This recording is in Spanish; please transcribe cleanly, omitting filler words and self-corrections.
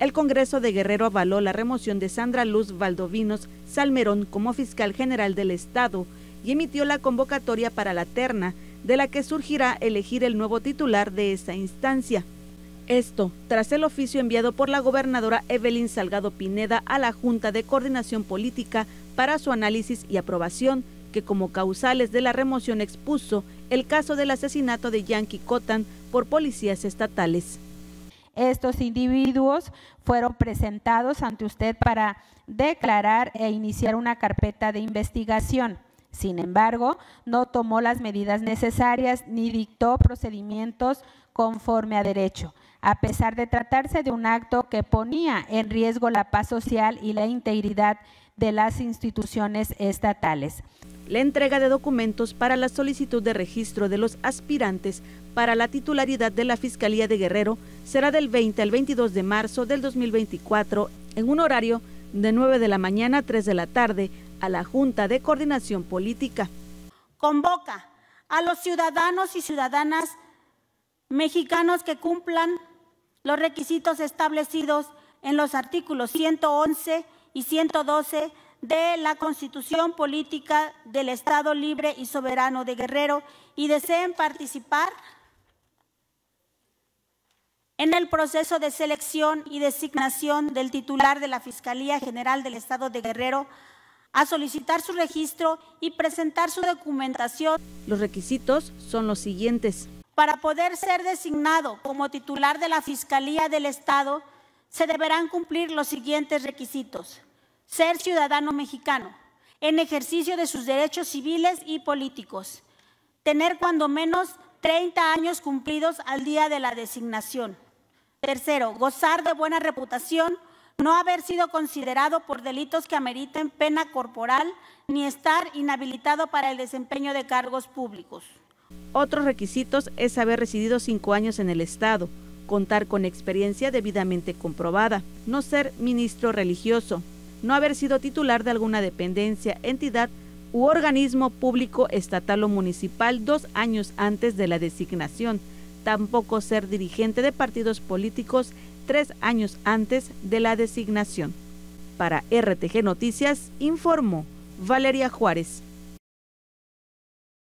El Congreso de Guerrero avaló la remoción de Sandra Luz Valdovinos Salmerón como Fiscal General del Estado y emitió la convocatoria para la terna, de la que surgirá elegir el nuevo titular de esa instancia. Esto tras el oficio enviado por la gobernadora Evelyn Salgado Pineda a la Junta de Coordinación Política para su análisis y aprobación, que como causales de la remoción expuso el caso del asesinato de Yanqui Cotán por policías estatales. Estos individuos fueron presentados ante usted para declarar e iniciar una carpeta de investigación. Sin embargo, no tomó las medidas necesarias ni dictó procedimientos conforme a derecho, a pesar de tratarse de un acto que ponía en riesgo la paz social y la integridad de las instituciones estatales. La entrega de documentos para la solicitud de registro de los aspirantes para la titularidad de la Fiscalía de Guerrero será del 20 al 22 de marzo del 2024 en un horario de 9 de la mañana a 3 de la tarde a la Junta de Coordinación Política. Convoca a los ciudadanos y ciudadanas mexicanos que cumplan los requisitos establecidos en los artículos 111 y 112 de la Constitución Política del Estado Libre y Soberano de Guerrero y deseen participar en el proceso de selección y designación del titular de la Fiscalía General del Estado de Guerrero, a solicitar su registro y presentar su documentación. Los requisitos son los siguientes. Para poder ser designado como titular de la Fiscalía del Estado, se deberán cumplir los siguientes requisitos. Ser ciudadano mexicano, en ejercicio de sus derechos civiles y políticos. Tener cuando menos 30 años cumplidos al día de la designación. Tercero, gozar de buena reputación, no haber sido considerado por delitos que ameriten pena corporal ni estar inhabilitado para el desempeño de cargos públicos. Otros requisitos es haber residido 5 años en el Estado, contar con experiencia debidamente comprobada, no ser ministro religioso, no haber sido titular de alguna dependencia, entidad u organismo público estatal o municipal 2 años antes de la designación, tampoco ser dirigente de partidos políticos 3 años antes de la designación. Para RTG Noticias, informó Valeria Juárez.